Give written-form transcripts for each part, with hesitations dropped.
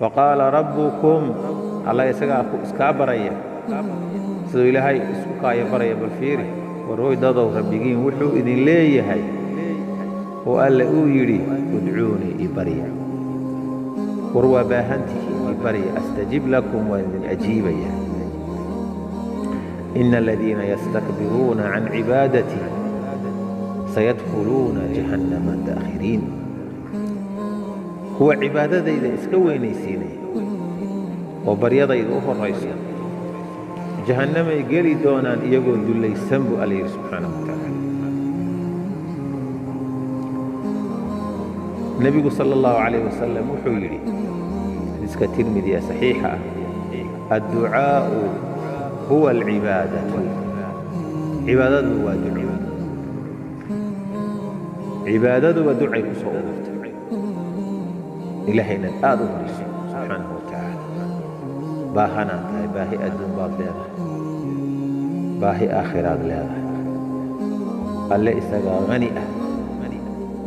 وقال ربكم الله يسقاكو اسكابريا سويله هاي اسكاي بريا بالفيري وروي دادو ربيجين وحو إذن ليه هاي وقال أو يري ادعوني إبريا وروا باهنتي إبريا أستجيب لكم وإذن أجيبيا إن الذين يستكبرون عن عبادتي سيدخلون جهنم داخرين هو عبادة إذا اسكويني سيني وبريضة إذا أخر رئيسي جهنم يجري دونان يقول دولي سنبو عليه سبحانه وتعالى النبي صلى الله عليه وسلم وحيري رزق الترمذي صحيحة الدعاء هو العبادة عبادة هو دعاء عبادة هو دعاء صوت إلهينا آدم سبحانه وتعالى باهنا باهي أدم باطلها باهي آخر أغلها قال غنيئة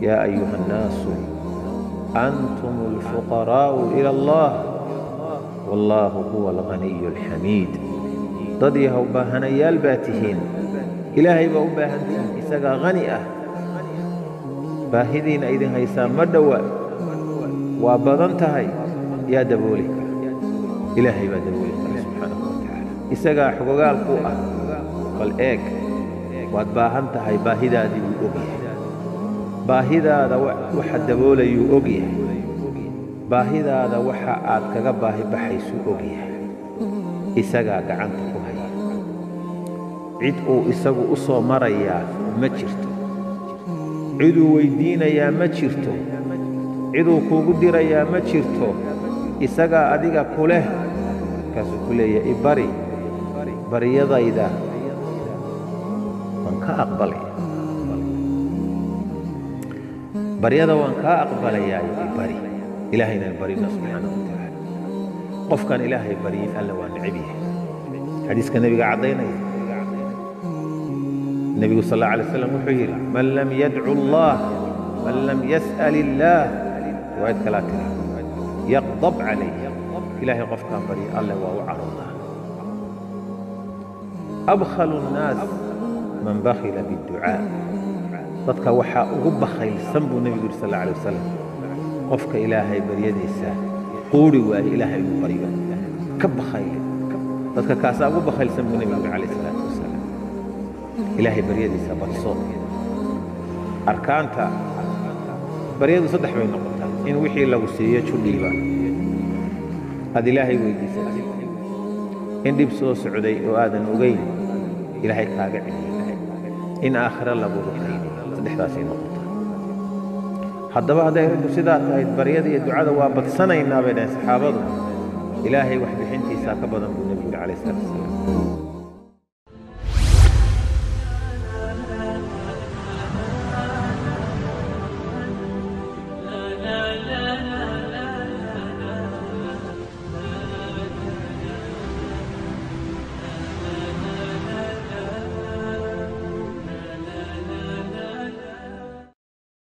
يا أيها الناس أنتم الفقراء إلى الله والله هو الغني الحميد ضديها وباهنا يالباتهين إلهي وباهنتين إساقا غنيئة باهدين إذن هيسا مدوى وبضنتهي يا دبولي إلهي بدبولي سبحانه وتعالى إساقا حقوقا القوة والإيك واتباهنتهي باهدا دي وقوبها باهدا هذا واحد دبولي يوقيه باهدا هذا واحد كجباه بحيث يوقيه إسقى كعنت كهيا عدو إسقى أصو مريا متشرت عدو ويدين يا متشرت عدو كوجدر يا متشرت إسقى أديك كله كسكله يا إبري بري هذا إذا من كأقبله بريادة وانكا أقبل يا بري إلهينا البري سبحانه وتعالى قف كان إلهي بري ألا وانعبيه حديث كان النبي عضينا النبي صلى الله عليه وسلم وحير من لم يدعو الله من لم يسأل الله وعد كلاتنا يقضب عليه إلهي قف كان بري ألا ووعر الله أبخل الناس من بخل بالدعاء dadka waxa ugu bakhaysan buu nabiga sallallahu alayhi wasallam qofka ilaahay bariyadiisa qoori waa ilaahay u bariyo ka bakhayl dadka kaasa ugu bakhaysan buu nabiga sallallahu alayhi wasallam ilaahay bariyadiisa barso arkaanta bariyadu saddex way noqotaa in wixii lagu siiyo judhiiba had ilaahay weydiisa in dib soo socday oo aadan ogeyn ilaahay kaaga celiyo in aakhira lagu ruxay haddaba hadday arrinku sidaa tahay baryada iyo ducada waa badsanaynaa bay dhahayn saxaabadu ilaahay wax bixintiisaa ka badan buu nebigu calayhi salaatu wasalaam